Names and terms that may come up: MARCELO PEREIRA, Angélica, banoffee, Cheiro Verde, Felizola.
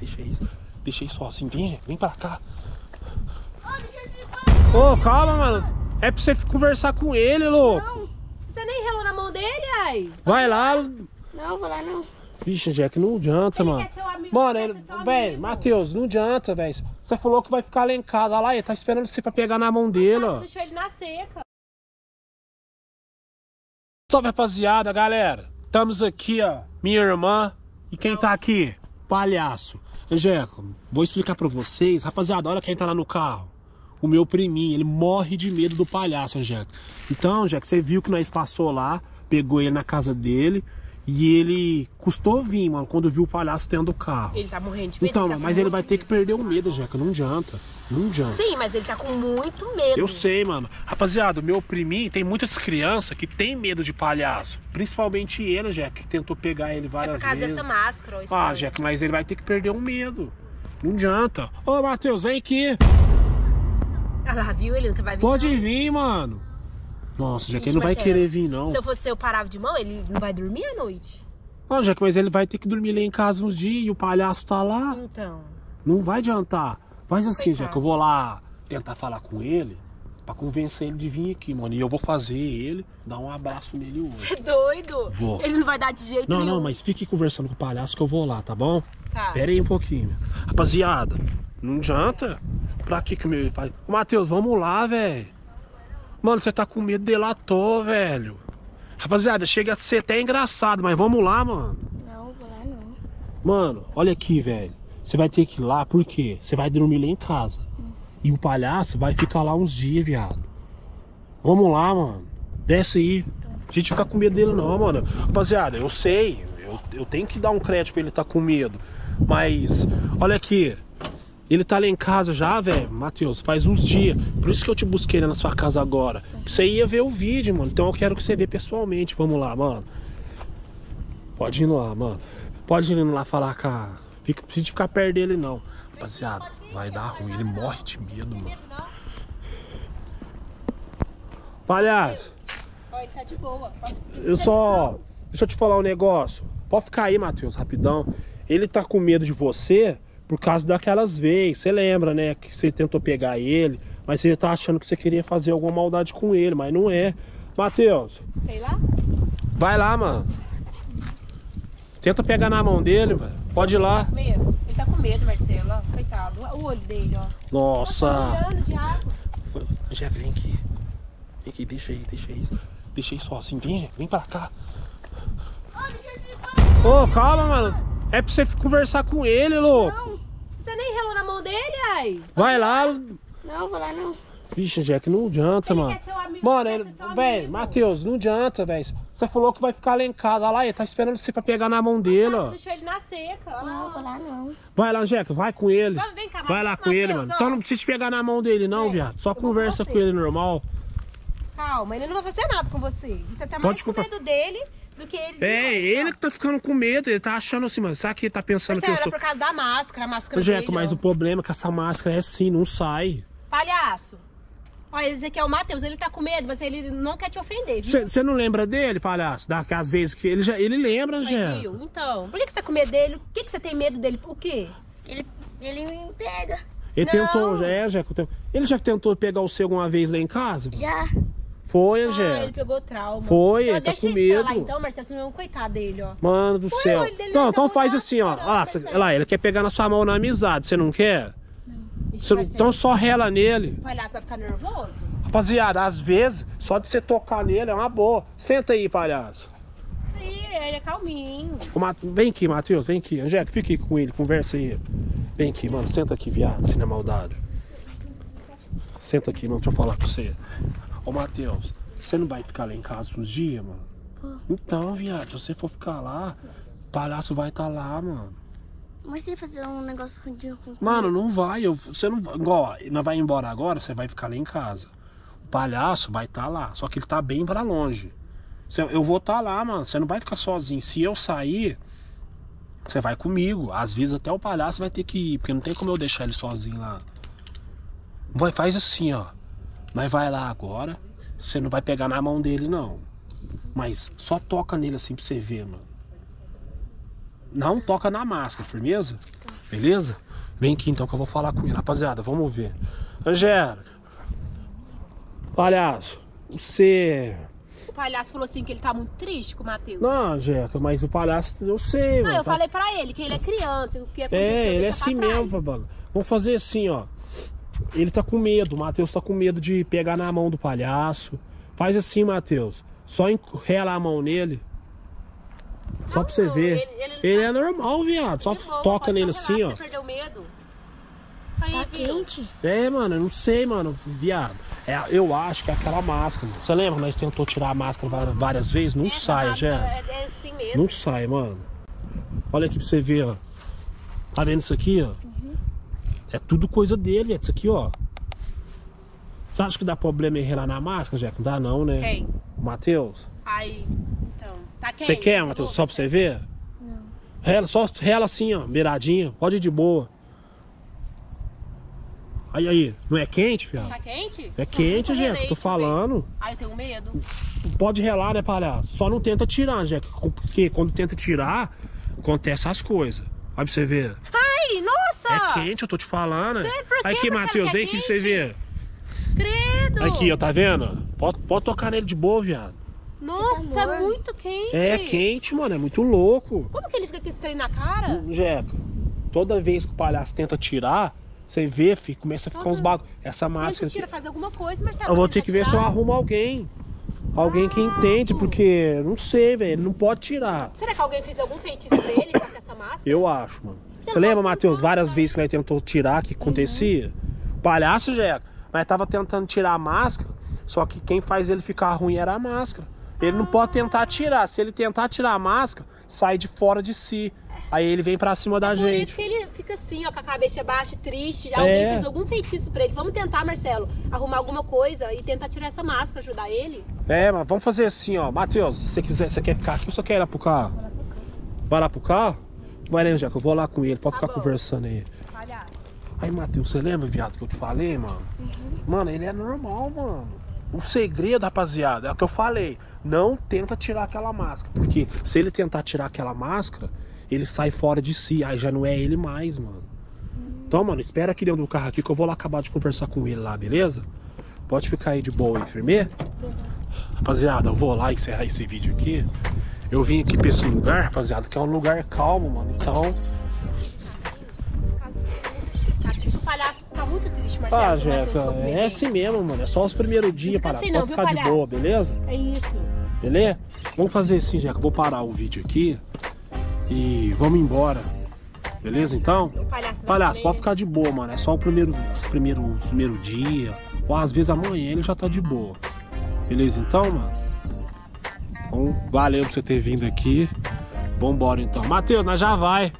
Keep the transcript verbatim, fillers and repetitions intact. Deixa isso. Deixa isso sozinho. Vem, gente. Vem pra cá. Ô, oh, calma, mano. É pra você conversar com ele, louco. Não. Você nem relou na mão dele, ai. Vai lá. Não, vou lá não. Vixe, Jack, não adianta, ele mano. Quer ser amigo, mano, ele, velho, Matheus, não adianta, velho. Você falou que vai ficar lá em casa. Olha lá, ele tá esperando você pra pegar na mão dele, ó. Deixou ele na seca. Salve, rapaziada, galera. Estamos aqui, ó. Minha irmã. E quem não. tá aqui? Palhaço. Angélica, vou explicar pra vocês. Rapaziada, olha quem tá lá no carro. O meu priminho, ele morre de medo do palhaço, Angélica. Então, Angélica, você viu que nós passou lá, pegou ele na casa dele. E ele custou vir, mano, quando viu o palhaço dentro do carro. Ele tá morrendo de medo. Então, tá mas ele vai ter que perder o medo, Jeca. Não adianta. Não adianta. Sim, mas ele tá com muito medo. Eu sei, mano. Rapaziada, o meu priminho tem muitas crianças que tem medo de palhaço. Principalmente ele, Jeca, que tentou pegar ele várias vezes. É por causa vezes. dessa máscara. Ou ah, Jeca, mas ele vai ter que perder o medo. Não adianta. Ô, Matheus, vem aqui. Ah lá, viu? Ele nunca vai vir. Pode não. vir, mano. Nossa, Jack, ele não vai querer vir, não. Se eu fosse eu parava de mão, ele não vai dormir à noite? Não, Jack, mas ele vai ter que dormir lá em casa uns dias e o palhaço tá lá. Então. Não vai adiantar. Faz assim, Jack, eu vou lá tentar falar com ele pra convencer ele de vir aqui, mano. E eu vou fazer ele dar um abraço nele hoje. Você é doido? Vou. Ele não vai dar de jeito não, nenhum. Não, não, mas fique conversando com o palhaço que eu vou lá, tá bom? Tá. Pera aí um pouquinho. Rapaziada, não adianta? Pra que que o meu faz? Matheus, vamos lá, velho. Mano, você tá com medo de delator, velho. Rapaziada, chega a ser até engraçado, mas vamos lá, mano. Não, vou lá não. Mano, olha aqui, velho. Você vai ter que ir lá, por quê? Você vai dormir lá em casa. Hum. E o palhaço vai ficar lá uns dias, viado. Vamos lá, mano. Desce aí. A gente fica com medo dele não, mano. Rapaziada, eu sei. Eu, eu tenho que dar um crédito pra ele tá com medo. Mas, olha aqui. Ele tá lá em casa já, velho, Matheus, faz uns dias. Por isso que eu te busquei lá na sua casa agora. Você ia ver o vídeo, mano. Então eu quero que você vê pessoalmente. Vamos lá, mano. Pode ir lá, mano. Pode ir lá falar com a... Fica... Precisa ficar perto dele, não. Rapaziada, vai dar ruim. Ele morre de medo, mano. Palhaço. Olha, ele tá de boa. Eu só... Deixa eu te falar um negócio. Pode ficar aí, Matheus, rapidão. Ele tá com medo de você... Por causa daquelas vezes, você lembra, né? Que você tentou pegar ele, mas você tá achando que você queria fazer alguma maldade com ele, mas não é. Matheus. Sei lá? Vai lá, mano. Tenta pegar na mão dele, mano. Pode ir lá. Ele tá com medo, Marcelo. Coitado. O olho dele, ó. Nossa. Tá olhando de água. Jack, vem aqui. Vem aqui, deixa aí, deixa aí. Deixa aí sozinho. Vem, Jack, vem pra cá. Ô, oh, calma, mano. É pra você conversar com ele, louco. Não. Você nem relou na mão dele, ai. Vai lá. Não, vou lá não. Vixe, Jack, não adianta, ele mano. Quer ser amigo, mano, ele, velho, Matheus, não adianta, velho. Você falou que vai ficar lá em casa. Olha lá, ele tá esperando você pra pegar na mão dele, ó. Deixou ele na seca. Não, vou lá não. Vai lá, Jack, vai com ele. Vamos, vem cá, vai lá com Mateus, ele, mano. Ó. Então não precisa te pegar na mão dele, não, é, viado. Só conversa com ele normal. Calma, ele não vai fazer nada com você. Você tá mais com medo dele. Do que ele é, ele que tá ficando com medo, ele tá achando assim, mano, sabe que ele tá pensando mas que eu sou... Mas por causa da máscara, a máscara dele, Jeco, mas ó. O problema é que essa máscara é assim, não sai. Palhaço, olha, esse aqui é o Matheus, ele tá com medo, mas ele não quer te ofender, viu? Você não lembra dele, palhaço? Daquelas vezes que ele já... Ele lembra, Jeco. Então, por que você tá com medo dele? Por que você tem medo dele? Por quê? Ele, ele me pega. Ele não. tentou, é, Jeco, ele já tentou pegar o seu alguma vez lá em casa? Já. Foi, Angélica. Ah, ele pegou trauma. Foi, então, ele tá com medo. Deixa ele falar então, Marcelo, senão eu coitado dele, ó. Mano do Foi, céu. Não, então faz assim, ó. Olha ah, lá, ele quer pegar na sua mão na amizade, você não quer? Não. Ixi, você, então só rela nele. O palhaço vai ficar nervoso? Rapaziada, às vezes, só de você tocar nele é uma boa. Senta aí, palhaço. Aí, ele é calminho. Mat... Vem aqui, Matheus, vem aqui. Angélica, fica aqui com ele, conversa aí. Vem aqui, mano, senta aqui, viado, se não é maldade. Senta aqui, mano, deixa eu falar com você. Ô, Matheus, você não vai ficar lá em casa uns dias, mano? Pô. Então, viado, se você for ficar lá, o palhaço vai estar tá lá, mano. Mas você vai fazer um negócio com o Mano, não vai. Eu, você não vai. Igual, não vai embora agora, você vai ficar lá em casa. O palhaço vai estar tá lá, só que ele tá bem pra longe. Você, eu vou estar tá lá, mano. Você não vai ficar sozinho. Se eu sair, você vai comigo. Às vezes até o palhaço vai ter que ir, porque não tem como eu deixar ele sozinho lá. Vai, faz assim, ó. Mas vai lá agora, você não vai pegar na mão dele, não. Mas só toca nele assim pra você ver, mano. Não toca na máscara, firmeza? Beleza? Vem aqui então que eu vou falar com ele. Rapaziada, vamos ver. Angélica, palhaço, você... O palhaço falou assim que ele tá muito triste com o Matheus. Não, Angélica, mas o palhaço, eu sei. Não, eu tá... falei pra ele que ele é criança. O que aconteceu, é, ele é assim mesmo, mano. Vamos fazer assim, ó. Ele tá com medo, o Matheus tá com medo de pegar na mão do palhaço. Faz assim, Matheus. Só enrela a mão nele. Só ah, pra você não, ver. Ele, ele, ele tá... é normal, viado. Só bom, toca nele assim, ó. Você perdeu medo? Aí, tá quente? É, mano, eu não sei, mano, viado. É, eu acho que é aquela máscara. Mano. Você lembra? Nós tentou tirar a máscara várias, várias vezes. Não é, sai, já. É, é assim mesmo. Não sai, mano. Olha aqui pra você ver, ó. Tá vendo isso aqui, ó? Uhum. É tudo coisa dele, é isso aqui, ó. Você acha que dá problema enrelar na máscara, Jeca? Não dá não, né? Quem? O Matheus. Aí, então. Tá quente. Você quer, Matheus, só pra você ver? Não. Rela, só rela assim, ó, beiradinha. Pode ir de boa. Aí, aí, não é quente, filho? Tá quente? É quente, Jeca, tô falando. Ah, eu tenho medo. Pode relar, né, palhaço? Só não tenta tirar, Jeca, porque quando tenta tirar, acontece as coisas. Olha pra você ver. Ai, nossa! É quente, eu tô te falando. Aí aqui, Matheus, vem aqui pra você ver. Credo! Aqui, ó, tá vendo? Pode, pode tocar nele de boa, viado. Nossa, é muito quente. É quente, mano, é muito louco. Como que ele fica com esse trem na cara? Jeca, toda vez que o palhaço tenta tirar... Você vê, filho, começa a ficar Nossa, uns bagulhos. Essa máscara. Tira, faz alguma coisa, Marcelo. Eu vou ter que ver se eu arrumo alguém. Alguém ah, que entende, porque não sei, velho. Ele não pode tirar. Será que alguém fez algum feitiço dele com essa máscara? Eu acho, mano. Você, você lembra, Matheus, várias vezes que nós tentou tirar, que acontecia? Uhum. Palhaço, Jeca. Mas tava tentando tirar a máscara, só que quem faz ele ficar ruim era a máscara. Ele ah. não pode tentar tirar. Se ele tentar tirar a máscara, sai de fora de si. Aí ele vem pra cima é da por gente. Por isso que ele fica assim, ó, com a cabeça baixa, triste. Alguém é. fez algum feitiço pra ele. Vamos tentar, Marcelo, arrumar alguma coisa e tentar tirar essa máscara, ajudar ele. É, mas vamos fazer assim, ó. Matheus, se você quiser, você quer ficar aqui ou você quer ir lá pro carro? Vou lá pro carro. Vai lá pro carro? Vai, né, Jeca? Eu vou lá com ele, pode tá ficar bom. conversando aí. Palhaço. Aí, Matheus, você lembra, viado, que eu te falei, mano? Uhum. Mano, ele é normal, mano. O segredo, rapaziada, é o que eu falei. Não tenta tirar aquela máscara. Porque se ele tentar tirar aquela máscara... Ele sai fora de si, aí já não é ele mais, mano. Hum. Então, mano, espera aqui dentro do carro aqui que eu vou lá acabar de conversar com ele lá, beleza? Pode ficar aí de boa, enfermeira? Uhum. Rapaziada, eu vou lá encerrar esse vídeo aqui. Eu vim aqui pra esse lugar, rapaziada, que é um lugar calmo, mano. Então... O palhaço tá muito triste, Marcelo. Ah, Jeca, é assim mesmo, mano. É só os primeiros dias, palhaço. Assim, não, pode viu, ficar palhaço? de boa, beleza? É isso. Beleza? Vamos fazer assim, Jeca. Vou parar o vídeo aqui. E vamos embora. Beleza, então? O palhaço, palhaço pode ficar de boa, mano. É só o primeiro, os primeiro, os primeiro dia. Ou às vezes amanhã ele já tá de boa. Beleza, então, mano? Então, valeu por você ter vindo aqui. Vamos embora, então. Matheus, nós já vai.